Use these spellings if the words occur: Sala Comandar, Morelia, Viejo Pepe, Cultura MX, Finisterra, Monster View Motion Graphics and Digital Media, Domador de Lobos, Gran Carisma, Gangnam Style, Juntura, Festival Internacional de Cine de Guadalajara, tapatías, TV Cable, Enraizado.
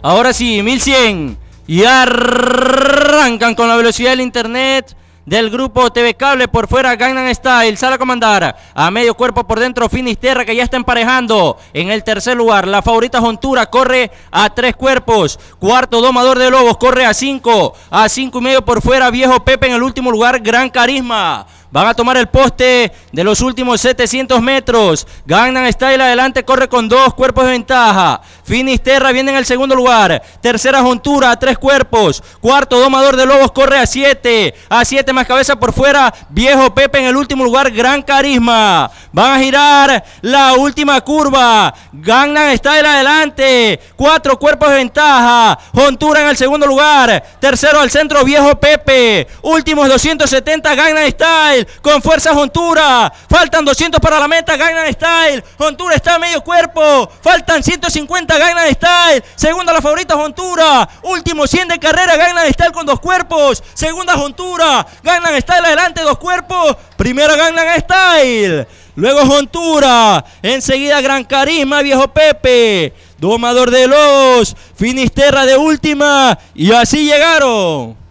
Ahora sí, 1100. Y arrancan con la velocidad del internet del grupo TV Cable. Por fuera Gangnam Style, Sala Comandar. A medio cuerpo por dentro Finisterra, que ya está emparejando en el tercer lugar. La favorita Juntura corre a 3 cuerpos. Cuarto Domador de Lobos corre a 5. A 5 y medio por fuera Viejo Pepe. En el último lugar Gran Carisma. Van a tomar el poste de los últimos 700 metros. Gangnam Style adelante, corre con 2 cuerpos de ventaja. Finisterra viene en el segundo lugar. Tercera Juntura a 3 cuerpos. Cuarto Domador de Lobos corre a 7. A 7 más cabeza por fuera Viejo Pepe. En el último lugar Gran Carisma. Van a girar la última curva. Gangnam Style adelante, 4 cuerpos de ventaja. Juntura en el segundo lugar. Tercero al centro Viejo Pepe. Últimos 270 Gangnam Style. Con fuerza Juntura. Faltan 200 para la meta. Gangnam Style. Juntura está a medio cuerpo. Faltan 150. Gangnam Style. Segunda la favorita Juntura. Último 100 de carrera. Gangnam Style con 2 cuerpos. Segunda Juntura. Gangnam Style adelante 2 cuerpos. Primera Gangnam Style. Luego Juntura. Enseguida Gran Carisma, Viejo Pepe, Domador de Lobos, Finisterra de última. Y así llegaron.